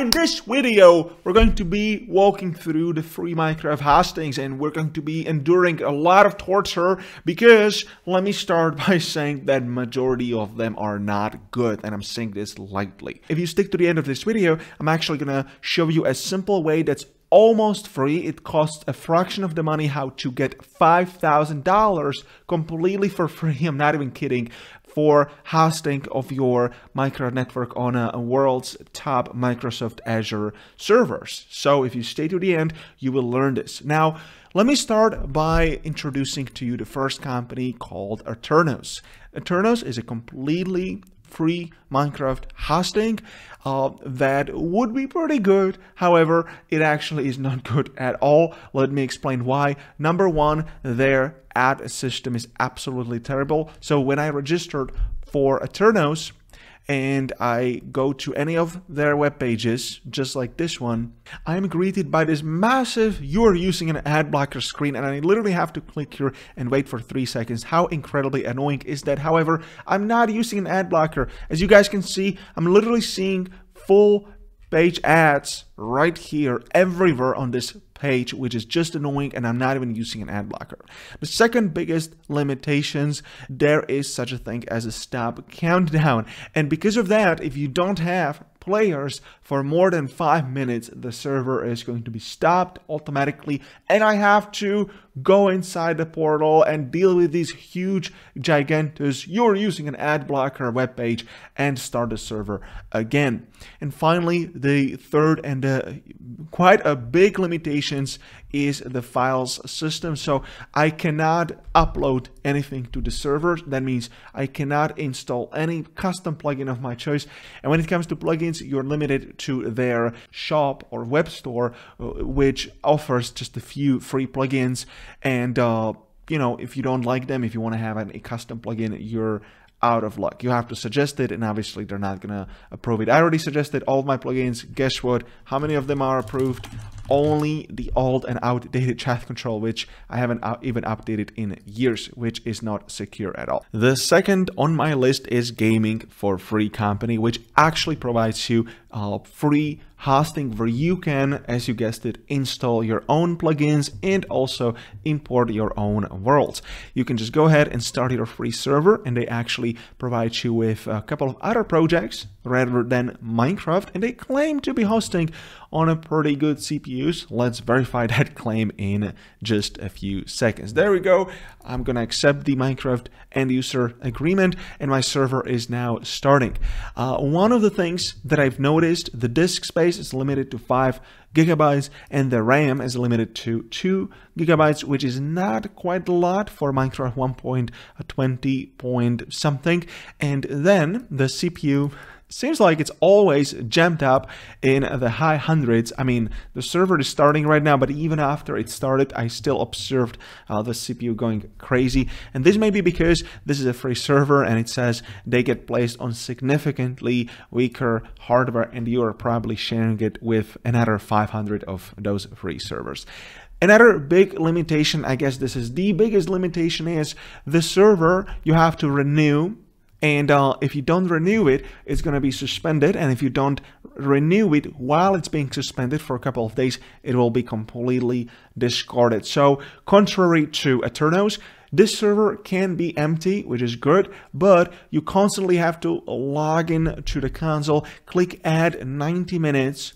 In this video, we're going to be walking through the free Minecraft hostings, and we're going to be enduring a lot of torture because let me start by saying that majority of them are not good, and I'm saying this lightly. If you stick to the end of this video, I'm actually gonna show you a simple way that's almost free. It costs a fraction of the money how to get $5,000 completely for free. I'm not even kidding. For hosting of your Minecraft network on a world's top Microsoft Azure servers. So if you stay to the end, you will learn this. Now, let me start by introducing to you the first company called Aternos. Aternos is a completely free Minecraft hosting that would be pretty good. However, it actually is not good at all. Let me explain why. Number one, their ad system is absolutely terrible. So when I registered for Aternos and I go to any of their web pages, just like this one, I'm greeted by this massive, you're using an ad blocker screen, and I literally have to click here and wait for 3 seconds. How incredibly annoying is that? However, I'm not using an ad blocker. As you guys can see, I'm literally seeing full page ads right here everywhere on this page, which is just annoying, and I'm not even using an ad blocker. The second biggest limitations, there is such a thing as a stop countdown, and because of that, if you don't have players for more than 5 minutes, the server is going to be stopped automatically, and I have to go inside the portal and deal with these huge gigantus, you're using an ad blocker webpage, and start the server again. And finally, the third and quite a big limitations is the files system. So I cannot upload anything to the server. That means I cannot install any custom plugin of my choice. And when it comes to plugins, you're limited to their shop or web store, which offers just a few free plugins. And, you know, if you don't like them, if you want to have a custom plugin, you're out of luck. You have to suggest it, and obviously they're not going to approve it. I already suggested all of my plugins. Guess what? How many of them are approved? Only the old and outdated chat control, which I haven't even updated in years, which is not secure at all. The second on my list is Gaming for Free company, which actually provides you free hosting where you can, as you guessed it, install your own plugins and also import your own worlds. You can just go ahead and start your free server, and they actually provide you with a couple of other projects rather than Minecraft, and they claim to be hosting on a pretty good CPUs. Let's verify that claim in just a few seconds. There we go. I'm gonna accept the Minecraft end user agreement, and my server is now starting. One of the things that I've noticed, the disk space is limited to 5 gigabytes, and the RAM is limited to 2 gigabytes, which is not quite a lot for Minecraft 1.20 point something. And then the CPU seems like it's always jammed up in the high hundreds. I mean, the server is starting right now, but even after it started, I still observed the CPU going crazy. And this may be because this is a free server, and it says they get placed on significantly weaker hardware, and you are probably sharing it with another 500 of those free servers. Another big limitation, I guess this is the biggest limitation, is the server you have to renew. And if you don't renew it, it's going to be suspended. And if you don't renew it while it's being suspended for a couple of days, it will be completely discarded. So contrary to Aternos, this server can be empty, which is good, but you constantly have to log in to the console, click add 90 minutes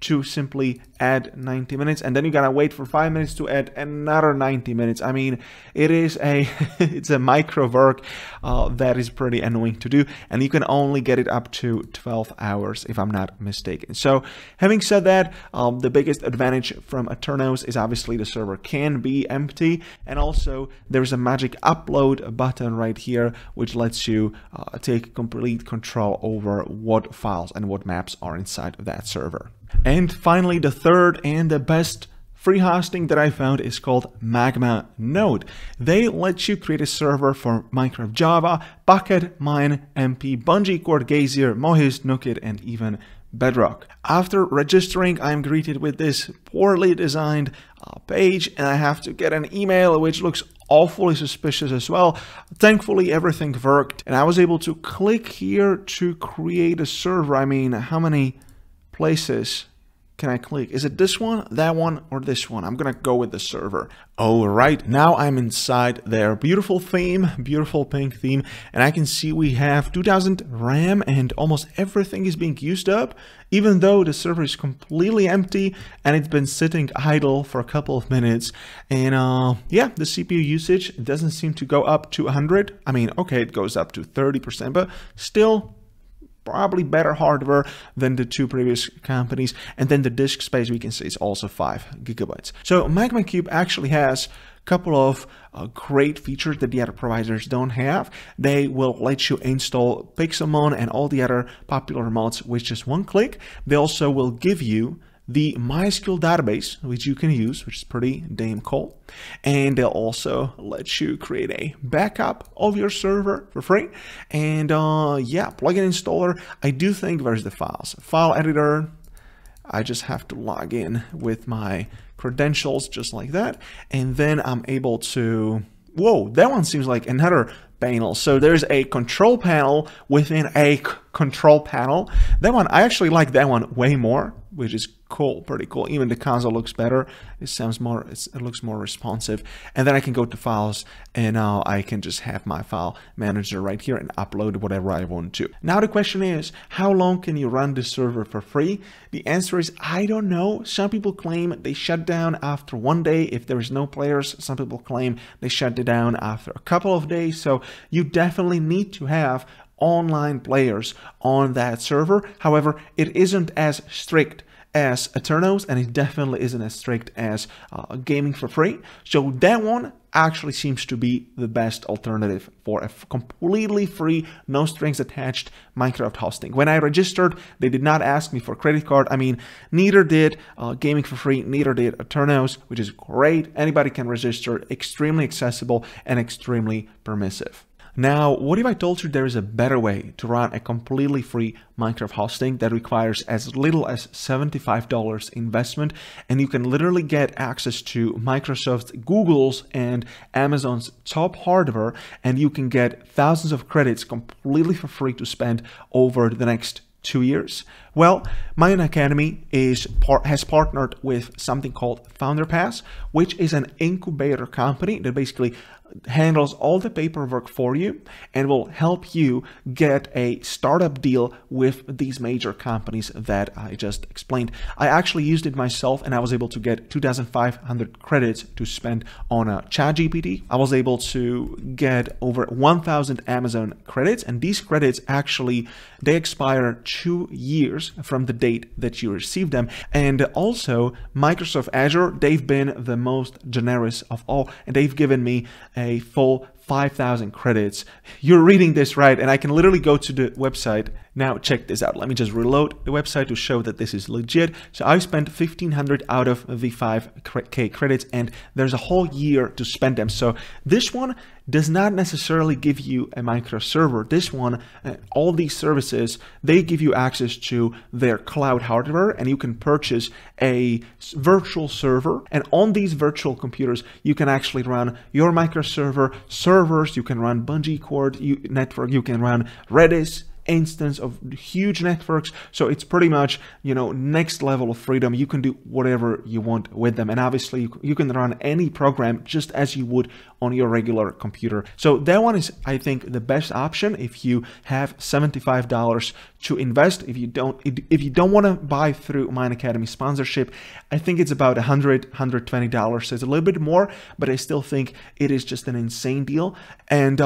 to simply add 90 minutes, and then you gotta wait for 5 minutes to add another 90 minutes. I mean, it is a it's a micro work that is pretty annoying to do, and you can only get it up to 12 hours if I'm not mistaken. So having said that, the biggest advantage from Aternos is obviously the server can be empty, and also there's a magic upload button right here, which lets you take complete control over what files and what maps are inside of that server. And finally, the third and the best free hosting that I found is called Magma Node. They let you create a server for Minecraft Java, Bucket, Mine, MP, BungeeCord, Geyser, Mohist, Nukkit, and even Bedrock. After registering, I'm greeted with this poorly designed page, and I have to get an email, which looks awfully suspicious as well. Thankfully, everything worked, and I was able to click here to create a server. I mean, how many places can I click? Is it this one, that one, or this one? I'm gonna go with the server. All right, now I'm inside their beautiful theme, beautiful pink theme, and I can see we have 2000 RAM and almost everything is being used up, even though the server is completely empty and it's been sitting idle for a couple of minutes. And yeah, the CPU usage doesn't seem to go up to 100. I mean, okay, it goes up to 30%, but still, probably better hardware than the two previous companies. And then the disk space, we can see it's also 5 gigabytes. So MagmaCube actually has a couple of great features that the other providers don't have. They will let you install Pixelmon and all the other popular mods with just one click. They also will give you the MySQL database, which you can use, which is pretty damn cool. And they'll also let you create a backup of your server for free. And yeah, plugin installer. I do think, where's the files? File editor. I just have to log in with my credentials, just like that. And then I'm able to, whoa, that one seems like another panel. So there's a control panel within a control panel. That one, I actually like that one way more, which is cool, pretty cool. Even the console looks better. It sounds more, it looks more responsive. And then I can go to files and now I can just have my file manager right here and upload whatever I want to. Now the question is, how long can you run the server for free? The answer is, I don't know. Some people claim they shut down after one day if there is no players. Some people claim they shut it down after a couple of days. So you definitely need to have online players on that server. However, it isn't as strict as Aternos, and it definitely isn't as strict as Gaming for Free. So that one actually seems to be the best alternative for a completely free, no strings attached Minecraft hosting. When I registered, they did not ask me for credit card. I mean, neither did Gaming for Free, neither did Aternos, which is great. Anybody can register, extremely accessible and extremely permissive. Now, what if I told you there is a better way to run a completely free Minecraft hosting that requires as little as $75 investment, and you can literally get access to Microsoft's, Google's, and Amazon's top hardware, and you can get thousands of credits completely for free to spend over the next 2 years? Well, Mine Academy has partnered with something called FounderPass, which is an incubator company that basically handles all the paperwork for you and will help you get a startup deal with these major companies that I just explained. I actually used it myself and I was able to get 2,500 credits to spend on a ChatGPT. I was able to get over 1,000 Amazon credits, and these credits actually, they expire 2 years from the date that you receive them. And also Microsoft Azure, they've been the most generous of all, and they've given me a full 5,000 credits. You're reading this right, and I can literally go to the website. Now check this out. Let me just reload the website to show that this is legit. So I spent 1,500 out of the 5K credits, and there's a whole year to spend them. So this one does not necessarily give you a Minecraft server. This one, all these services, they give you access to their cloud hardware, and you can purchase a virtual server. And on these virtual computers, you can actually run your Minecraft server, servers, you can run BungeeCord network, you can run Redis, instance of huge networks. So it's pretty much, you know, next level of freedom. You can do whatever you want with them, and obviously you can run any program just as you would on your regular computer. So that one is, I think, the best option if you have $75 to invest. If you don't want to buy through Mine Academy sponsorship, I think it's about $100, $120. So it's a little bit more, but I still think it is just an insane deal. And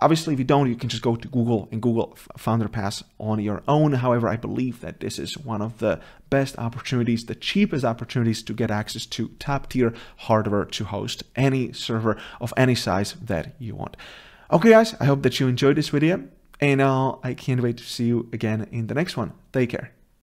obviously, if you don't, you can just go to Google and Google FounderPass on your own. However, I believe that this is one of the best opportunities, the cheapest opportunities to get access to top tier hardware to host any server of any size that you want. Okay, guys, I hope that you enjoyed this video, and I can't wait to see you again in the next one. Take care.